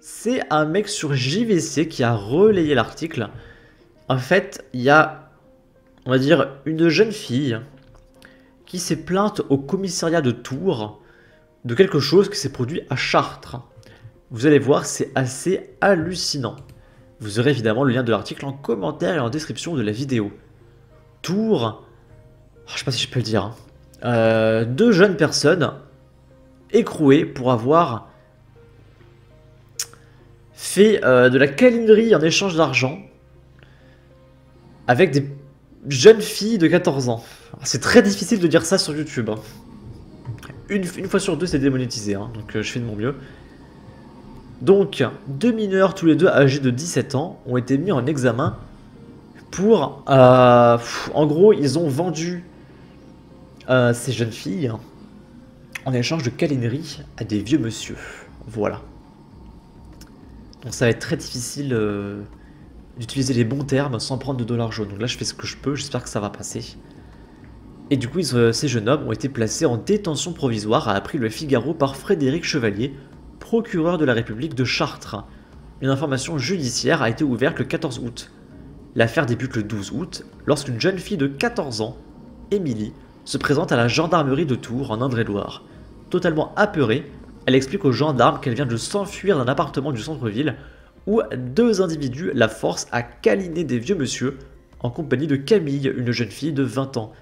C'est un mec sur JVC qui a relayé l'article. En fait, il y a, on va dire, une jeune fille qui s'est plainte au commissariat de Tours de quelque chose qui s'est produit à Chartres. Vous allez voir, c'est assez hallucinant. Vous aurez évidemment le lien de l'article en commentaire et en description de la vidéo. Tours, oh, je sais pas si je peux le dire, hein. Deux jeunes personnes écrouées pour avoir fait de la câlinerie en échange d'argent avec des jeunes filles de 14 ans. C'est très difficile de dire ça sur YouTube. Hein. Une fois sur deux, c'est démonétisé, hein, donc je fais de mon mieux. Donc, deux mineurs, tous les deux âgés de 17 ans, ont été mis en examen pour... en gros, ils ont vendu ces jeunes filles hein, en échange de câlinerie à des vieux monsieur. Voilà. Donc ça va être très difficile d'utiliser les bons termes sans prendre de dollars jaunes. Donc là je fais ce que je peux, j'espère que ça va passer. Et du coup ces jeunes hommes ont été placés en détention provisoire, a appris Le Figaro par Frédéric Chevalier, procureur de la République de Chartres. Une information judiciaire a été ouverte le 14 août. L'affaire débute le 12 août, lorsqu'une jeune fille de 14 ans, Émilie, se présente à la gendarmerie de Tours en Indre-et-Loire. Totalement apeurée, elle explique aux gendarmes qu'elle vient de s'enfuir d'un appartement du centre-ville où deux individus la forcent à câliner des vieux monsieur en compagnie de Camille, une jeune fille de 20 ans.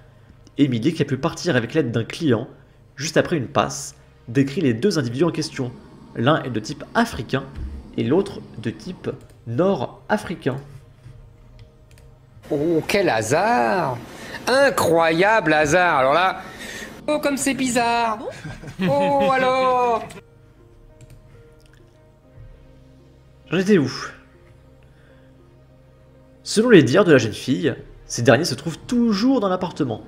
Émilie, qui a pu partir avec l'aide d'un client, juste après une passe, décrit les deux individus en question. L'un est de type africain et l'autre de type nord-africain. Oh, quel hasard! Incroyable hasard! Alors là... Oh, comme c'est bizarre! Oh, alors! J'en étais où? Selon les dires de la jeune fille, ces derniers se trouvent toujours dans l'appartement.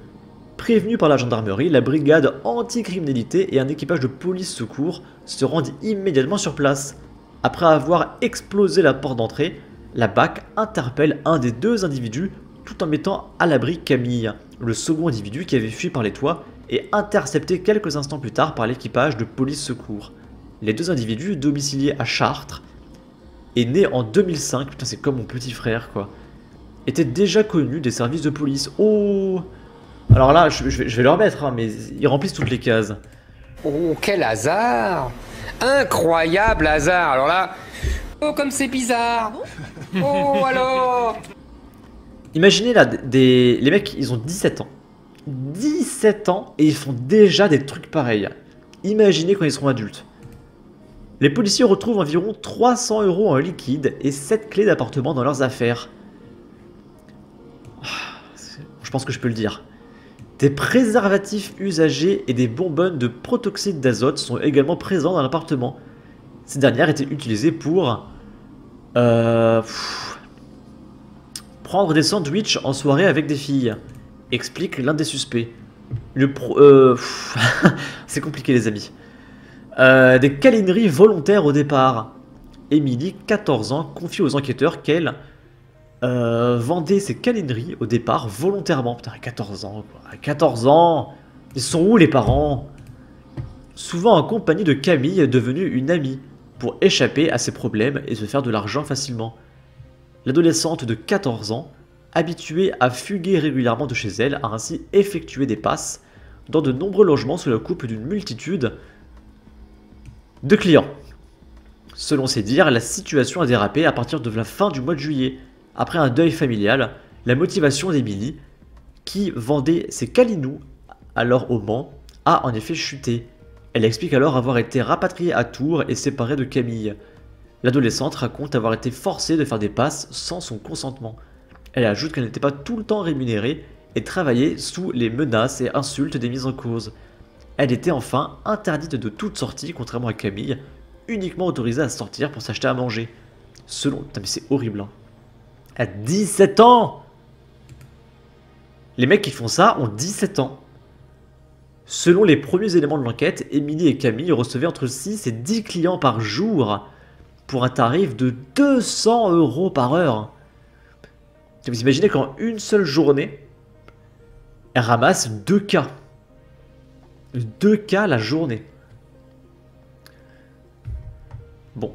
Prévenus par la gendarmerie, la brigade anti-criminalité et un équipage de police-secours se rendent immédiatement sur place. Après avoir explosé la porte d'entrée, la BAC interpelle un des deux individus tout en mettant à l'abri Camille, le second individu qui avait fui par les toits et intercepté quelques instants plus tard par l'équipage de police-secours. Les deux individus, domiciliés à Chartres et nés en 2005, putain c'est comme mon petit frère quoi, étaient déjà connus des services de police. Oh! Alors là, je vais leur mettre, hein, mais ils remplissent toutes les cases. Oh, quel hasard! Incroyable hasard! Alors là... Oh, comme c'est bizarre! Oh, alors! Imaginez là, les mecs, ils ont 17 ans. 17 ans et ils font déjà des trucs pareils. Imaginez quand ils seront adultes. Les policiers retrouvent environ 300 € en liquide et 7 clés d'appartement dans leurs affaires. Je pense que je peux le dire. Des préservatifs usagés et des bonbonnes de protoxyde d'azote sont également présents dans l'appartement. Ces dernières étaient utilisées pour prendre des sandwichs en soirée avec des filles, explique l'un des suspects. C'est compliqué les amis. Des câlineries volontaires au départ. Émilie, 14 ans, confie aux enquêteurs qu'elle vendait ses câlineries au départ volontairement. Putain, à 14 ans, quoi. À 14 ans, ils sont où les parents? Souvent en compagnie de Camille, devenue une amie, pour échapper à ses problèmes et se faire de l'argent facilement. L'adolescente de 14 ans, habituée à fuguer régulièrement de chez elle, a ainsi effectué des passes dans de nombreux logements sous la coupe d'une multitude de clients. Selon ses dires, la situation a dérapé à partir de la fin du mois de juillet. Après un deuil familial, la motivation d'Émilie, qui vendait ses calinous alors au Mans, a en effet chuté. Elle explique alors avoir été rapatriée à Tours et séparée de Camille. L'adolescente raconte avoir été forcée de faire des passes sans son consentement. Elle ajoute qu'elle n'était pas tout le temps rémunérée et travaillait sous les menaces et insultes des mises en cause. Elle était enfin interdite de toute sortie, contrairement à Camille, uniquement autorisée à sortir pour s'acheter à manger. Selon... Putain mais c'est horrible hein. À 17 ans! Les mecs qui font ça ont 17 ans. Selon les premiers éléments de l'enquête, Émilie et Camille recevaient entre 6 et 10 clients par jour pour un tarif de 200 € par heure. Vous imaginez qu'en une seule journée, elle ramasse 2 cas. 2 cas la journée. Bon,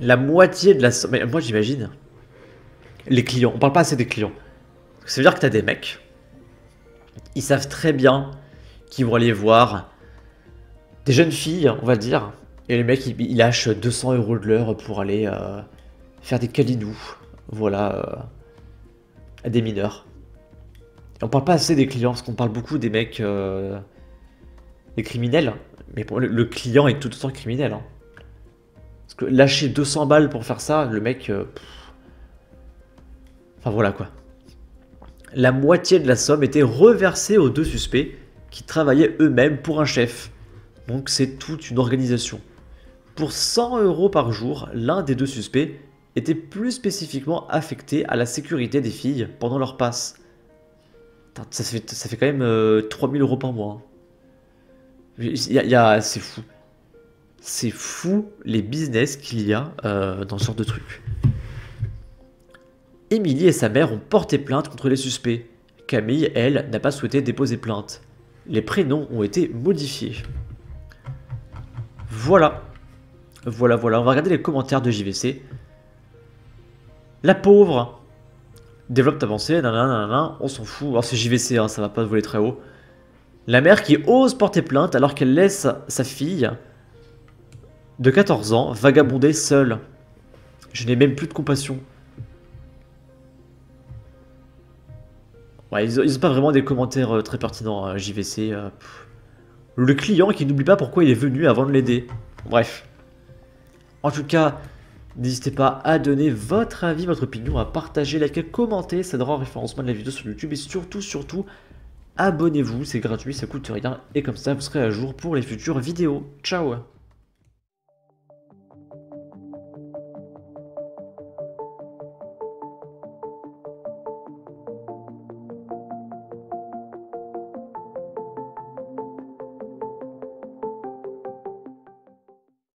La moitié de la somme... Moi j'imagine... Les clients, on parle pas assez des clients. Ça veut dire que tu as des mecs, ils savent très bien qu'ils vont aller voir des jeunes filles, on va dire. Et les mecs, ils lâchent 200 € de l'heure pour aller faire des câlinous, voilà, à des mineurs. Et on parle pas assez des clients, parce qu'on parle beaucoup des mecs, des criminels. Mais pour le client est tout autant criminel. Hein. Parce que lâcher 200 balles pour faire ça, le mec... Enfin voilà quoi. La moitié de la somme était reversée aux deux suspects qui travaillaient eux-mêmes pour un chef. Donc c'est toute une organisation. Pour 100 € par jour, l'un des deux suspects était plus spécifiquement affecté à la sécurité des filles pendant leur passe. Ça fait quand même 3000 € par mois. Hein. C'est fou. C'est fou les business qu'il y a dans ce genre de truc. Émilie et sa mère ont porté plainte contre les suspects. Camille, elle, n'a pas souhaité déposer plainte. Les prénoms ont été modifiés. Voilà. Voilà, voilà. On va regarder les commentaires de JVC. La pauvre. Développe ta pensée. On s'en fout. Alors c'est JVC, hein, ça va pas voler très haut. La mère qui ose porter plainte alors qu'elle laisse sa fille de 14 ans vagabonder seule. Je n'ai même plus de compassion. Ouais, ils n'ont pas vraiment des commentaires très pertinents, hein, JVC. Le client qui n'oublie pas pourquoi il est venu avant de l'aider. Bref. En tout cas, n'hésitez pas à donner votre avis, votre opinion, à partager, liker, commenter. Ça donnera un référencement de la vidéo sur YouTube. Et surtout, surtout, abonnez-vous. C'est gratuit, ça coûte rien. Et comme ça, vous serez à jour pour les futures vidéos. Ciao!